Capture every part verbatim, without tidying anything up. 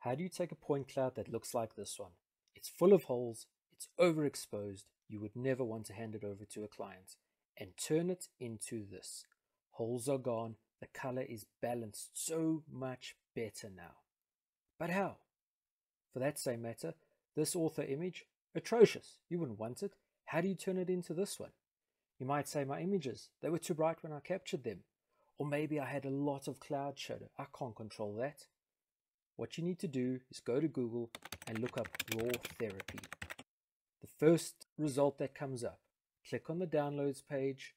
How do you take a point cloud that looks like this one? It's full of holes, it's overexposed, you would never want to hand it over to a client, and turn it into this. Holes are gone, the color is balanced so much better now. But how? For that same matter, this author image, atrocious, you wouldn't want it. How do you turn it into this one? You might say, my images, they were too bright when I captured them. Or maybe I had a lot of cloud shadow. I can't control that. What you need to do is go to Google and look up RawTherapee. The first result that comes up, click on the downloads page,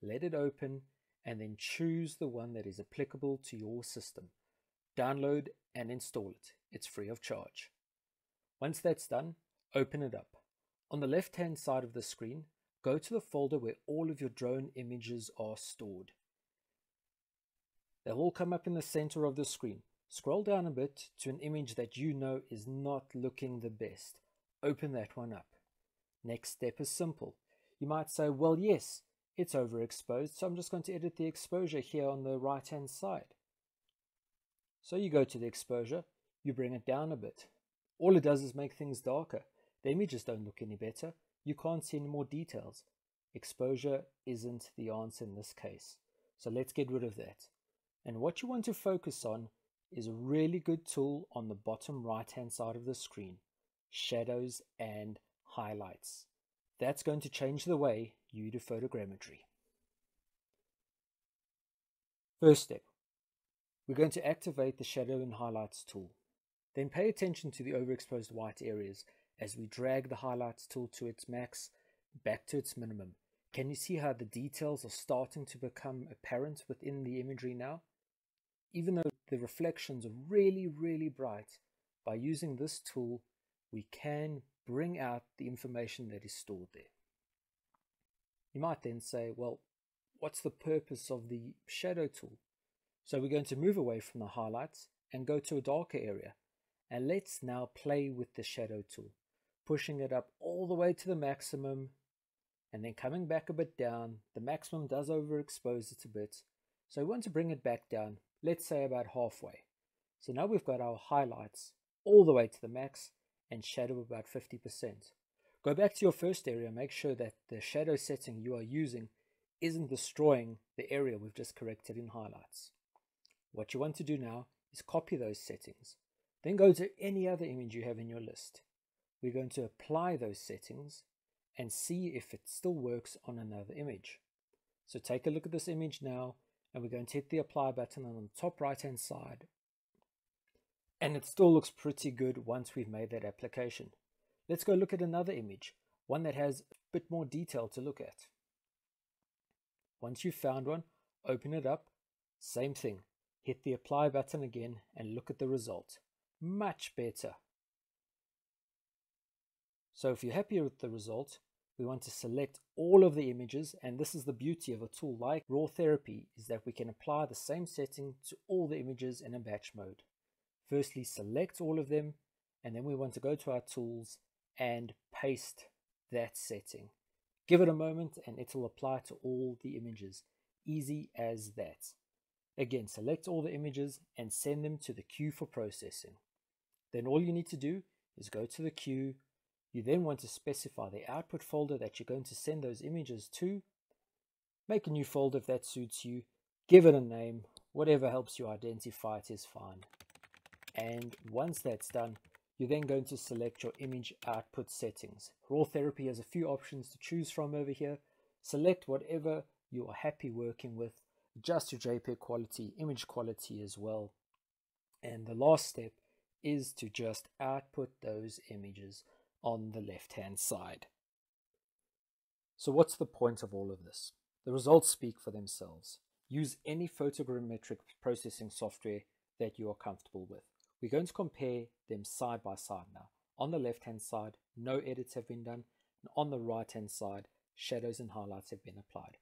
let it open, and then choose the one that is applicable to your system. Download and install it. It's free of charge. Once that's done, open it up. On the left-hand side of the screen, go to the folder where all of your drone images are stored. They'll all come up in the center of the screen. Scroll down a bit to an image that you know is not looking the best. Open that one up. Next step is simple. You might say, well, yes, it's overexposed, so I'm just going to edit the exposure here on the right-hand side. So you go to the exposure, you bring it down a bit. All it does is make things darker. The images don't look any better. You can't see any more details. Exposure isn't the answer in this case. So let's get rid of that. And what you want to focus on is a really good tool on the bottom right hand side of the screen, shadows and highlights. That's going to change the way you do photogrammetry. First step, we're going to activate the shadow and highlights tool. Then pay attention to the overexposed white areas as we drag the highlights tool to its max, back to its minimum. Can you see how the details are starting to become apparent within the imagery now? Even though the reflections are really, really bright, by using this tool, we can bring out the information that is stored there. You might then say, well, what's the purpose of the shadow tool? So we're going to move away from the highlights and go to a darker area. And let's now play with the shadow tool, pushing it up all the way to the maximum and then coming back a bit down. The maximum does overexpose it a bit. So we want to bring it back down, let's say about halfway. So now we've got our highlights all the way to the max and shadow about fifty percent. Go back to your first area, make sure that the shadow setting you are using isn't destroying the area we've just corrected in highlights. What you want to do now is copy those settings. Then go to any other image you have in your list. We're going to apply those settings and see if it still works on another image. So take a look at this image now, and we're going to hit the apply button on the top right hand side. And it still looks pretty good once we've made that application. Let's go look at another image, one that has a bit more detail to look at. Once you've found one, open it up, same thing. Hit the apply button again and look at the result. Much better. So if you're happy with the result, we want to select all of the images, and this is the beauty of a tool like RawTherapee, is that we can apply the same setting to all the images in a batch mode. Firstly, select all of them, and then we want to go to our tools and paste that setting. Give it a moment and it'll apply to all the images. Easy as that. Again, select all the images and send them to the queue for processing. Then all you need to do is go to the queue. You then want to specify the output folder that you're going to send those images to. Make a new folder if that suits you. Give it a name. Whatever helps you identify it is fine. And once that's done, you're then going to select your image output settings. RawTherapee has a few options to choose from over here. Select whatever you are happy working with. Adjust your JPEG quality, image quality as well. And the last step is to just output those images on the left-hand side. So what's the point of all of this? The results speak for themselves. Use any photogrammetric processing software that you are comfortable with. We're going to compare them side by side now. On the left-hand side, no edits have been done. And on the right-hand side, shadows and highlights have been applied.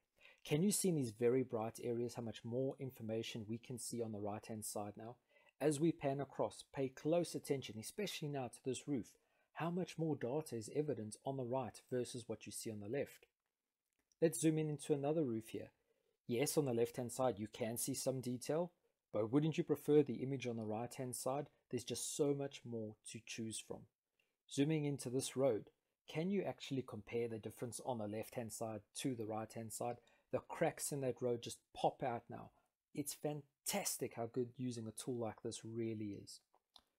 Can you see in these very bright areas how much more information we can see on the right-hand side now? As we pan across, pay close attention, especially now to this roof. How much more data is evident on the right versus what you see on the left? Let's zoom in into another roof here. Yes, on the left hand side you can see some detail, But wouldn't you prefer the image on the right hand side? There's just so much more to choose from. Zooming into this road, can you actually compare the difference on the left hand side to the right hand side? The cracks in that road just pop out now. It's fantastic how good using a tool like this really is.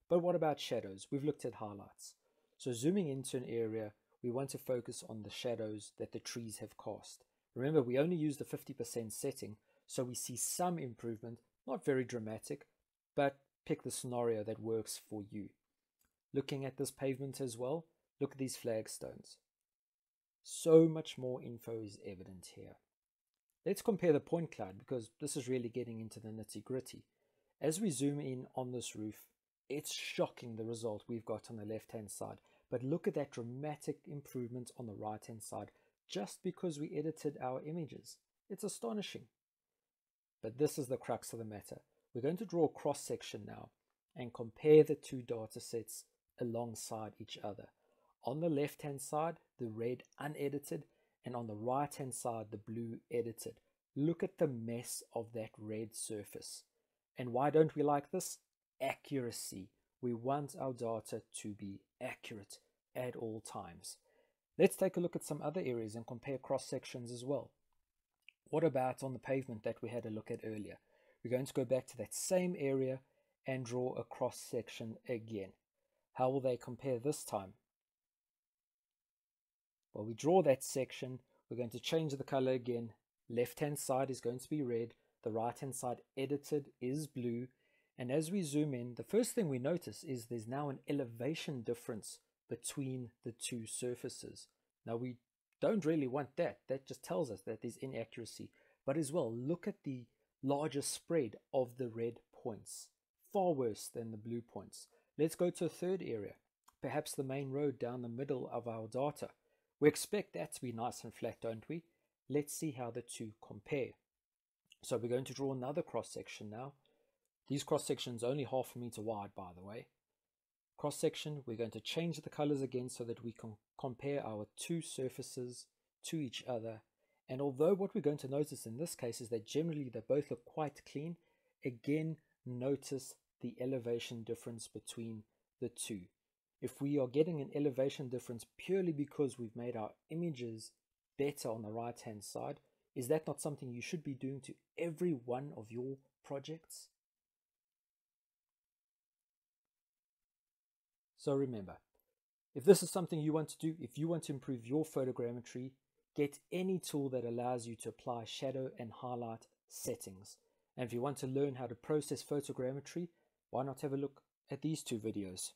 But what about shadows? We've looked at highlights. So zooming into an area, we want to focus on the shadows that the trees have cast. Remember, we only use the fifty percent setting, so we see some improvement, not very dramatic, but pick the scenario that works for you. Looking at this pavement as well, look at these flagstones. So much more info is evident here. Let's compare the point cloud, because this is really getting into the nitty-gritty. As we zoom in on this roof, it's shocking the result we've got on the left-hand side. But look at that dramatic improvement on the right-hand side, just because we edited our images. It's astonishing. But this is the crux of the matter. We're going to draw a cross-section now and compare the two data sets alongside each other. On the left-hand side, the red unedited, and on the right-hand side, the blue edited. Look at the mess of that red surface. And why don't we like this? Accuracy. We want our data to be accurate at all times. Let's take a look at some other areas and compare cross sections as well. What about on the pavement that we had a look at earlier? We're going to go back to that same area and draw a cross section again. How will they compare this time? Well, we draw that section, we're going to change the color again. Left hand side is going to be red, the right hand side edited is blue. And as we zoom in, the first thing we notice is there's now an elevation difference between the two surfaces. Now, we don't really want that. That just tells us that there's inaccuracy. But as well, look at the larger spread of the red points, far worse than the blue points. Let's go to a third area, perhaps the main road down the middle of our data. We expect that to be nice and flat, don't we? Let's see how the two compare. So we're going to draw another cross-section now. These cross-sections are only half a meter wide, by the way. Cross-section, we're going to change the colors again so that we can compare our two surfaces to each other. And although what we're going to notice in this case is that generally they both look quite clean, again, notice the elevation difference between the two. If we are getting an elevation difference purely because we've made our images better on the right-hand side, is that not something you should be doing to every one of your projects? So remember, if this is something you want to do, if you want to improve your photogrammetry, get any tool that allows you to apply shadow and highlight settings. And if you want to learn how to process photogrammetry, why not have a look at these two videos?